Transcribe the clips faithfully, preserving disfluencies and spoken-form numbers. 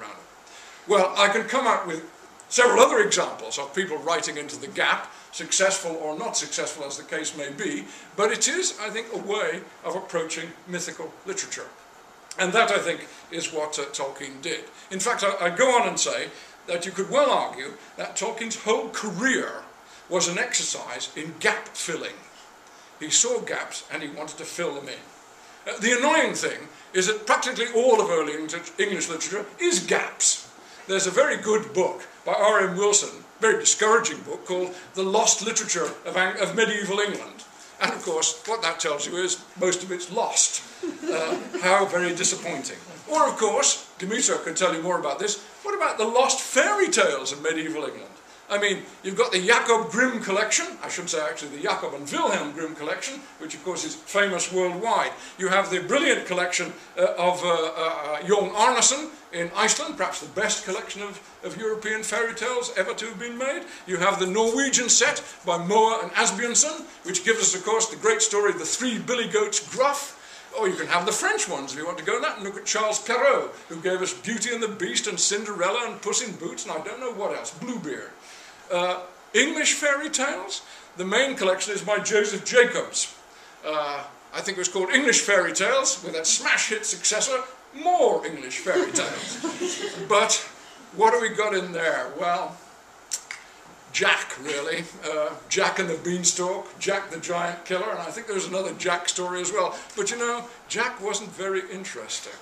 around it. Well, I can come up with several other examples of people writing into the gap, successful or not successful as the case may be, but it is, I think, a way of approaching mythical literature. And that, I think, is what uh, Tolkien did. In fact, I, I go on and say that you could well argue that Tolkien's whole career was an exercise in gap filling. He saw gaps and he wanted to fill them in. Uh, the annoying thing is that practically all of early English literature is gaps. There's a very good book by R M Wilson, very discouraging book, called The Lost Literature of, of Medieval England. And of course, what that tells you is most of it's lost. Uh, how very disappointing. Or of course, Dimitra can tell you more about this, what about the lost fairy tales of medieval England? I mean, you've got the Jacob Grimm collection, I should say actually the Jacob and Wilhelm Grimm collection, which of course is famous worldwide. You have the brilliant collection uh, of uh, uh, Jón Árnason in Iceland, perhaps the best collection of, of European fairy tales ever to have been made. You have the Norwegian set by Moe and Asbjørnsen, which gives us of course the great story of the three billy goats gruff. Or you can have the French ones if you want to go that and look at Charles Perrault, who gave us Beauty and the Beast and Cinderella and Puss in Boots and I don't know what else, Bluebeard. Uh, English fairy tales, the main collection is by Joseph Jacobs. Uh, I think it was called English Fairy Tales, with that smash hit successor, More English Fairy Tales. But what have we got in there? Well, Jack, really. Uh, Jack and the Beanstalk, Jack the Giant Killer, and I think there's another Jack story as well. But you know, Jack wasn't very interesting.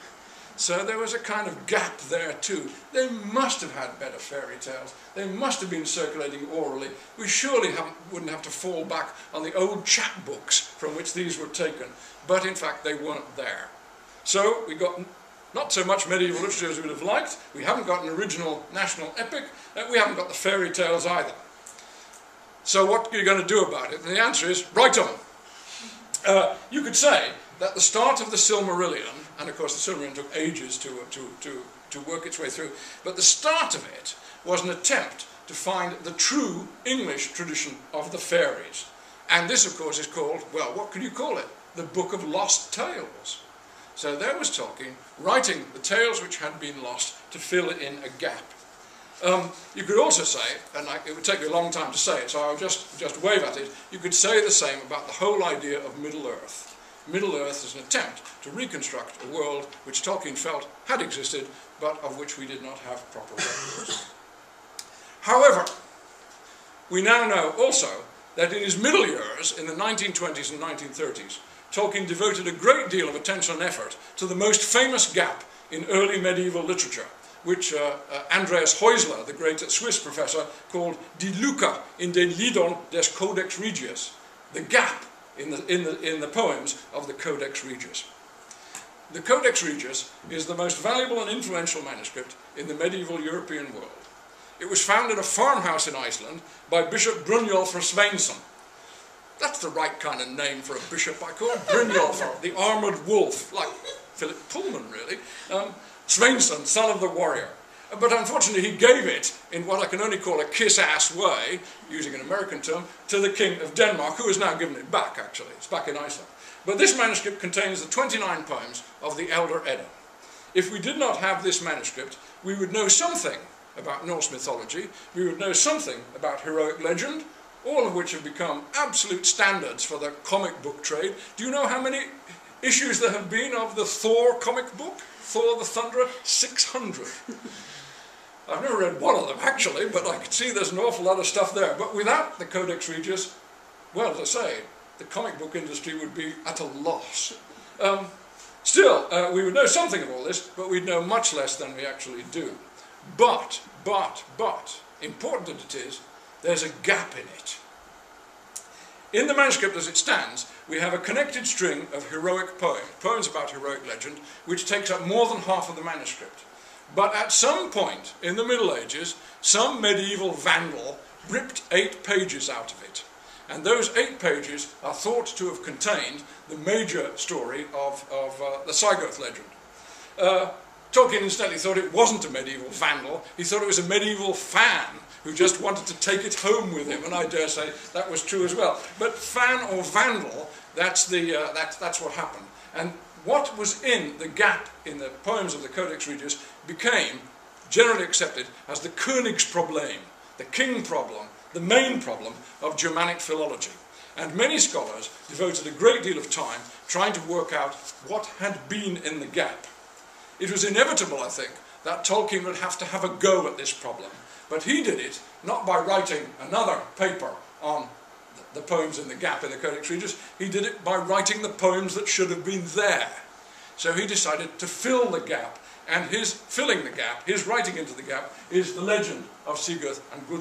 So there was a kind of gap there too. They must have had better fairy tales. They must have been circulating orally. We surely haven't, wouldn't have to fall back on the old chapbooks from which these were taken. But in fact, they weren't there. So we got not so much medieval literature as we would have liked. We haven't got an original national epic. And we haven't got the fairy tales either. So what are you going to do about it? And the answer is, right on. Uh, you could say that the start of the Silmarillion, and of course the Silmarillion took ages to, to, to, to work its way through, but the start of it was an attempt to find the true English tradition of the fairies. And this of course is called, well, what can you call it? The Book of Lost Tales. So there was Tolkien writing the tales which had been lost to fill in a gap. Um, you could also say, and I, it would take you a long time to say it, so I'll just, just wave at it, you could say the same about the whole idea of Middle-earth. Middle-earth is an attempt to reconstruct a world which Tolkien felt had existed, but of which we did not have proper records. However, we now know also that in his middle years, in the nineteen twenties and nineteen thirties, Tolkien devoted a great deal of attention and effort to the most famous gap in early medieval literature, which uh, uh, Andreas Heusler, the great Swiss professor, called Die Lücke in den Liedern des Codex Regius, the gap in the, in, the, in the poems of the Codex Regius. The Codex Regius is the most valuable and influential manuscript in the medieval European world. It was found in a farmhouse in Iceland by Bishop Brynjolfr Sveinsson. That's the right kind of name for a bishop. I call Brynjolfr, the armoured wolf, like Philip Pullman, really. Um, Sveinsson, son of the warrior. But unfortunately he gave it, in what I can only call a kiss-ass way, using an American term, to the King of Denmark, who has now given it back, actually. It's back in Iceland. But this manuscript contains the twenty-nine poems of the Elder Edda. If we did not have this manuscript, we would know something about Norse mythology, we would know something about heroic legend, all of which have become absolute standards for the comic book trade. Do you know how many issues there have been of the Thor comic book? Thor the Thunderer? six hundred. I've never read one of them, actually, but I can see there's an awful lot of stuff there. But without the Codex Regius, well, as I say, the comic book industry would be at a loss. Um, still, uh, we would know something of all this, but we'd know much less than we actually do. But, but, but, important that it is, there's a gap in it. In the manuscript as it stands, we have a connected string of heroic poems, poems about heroic legend, which takes up more than half of the manuscript. But at some point in the Middle Ages, some medieval vandal ripped eight pages out of it. And those eight pages are thought to have contained the major story of, of uh, the Sigurd legend. Uh, Tolkien incidentally thought it wasn't a medieval vandal, he thought it was a medieval fan who just wanted to take it home with him, and I dare say that was true as well. But fan or vandal, that's, the, uh, that, that's what happened. And what was in the gap in the poems of the Codex Regius became generally accepted as the Königsproblem, the king problem, the main problem of Germanic philology. And many scholars devoted a great deal of time trying to work out what had been in the gap. It was inevitable, I think, that Tolkien would have to have a go at this problem. But he did it not by writing another paper on the poems in the gap in the Codex Regius. He did it by writing the poems that should have been there. So he decided to fill the gap, and his filling the gap, his writing into the gap, is the legend of Sigurd and Gudrun.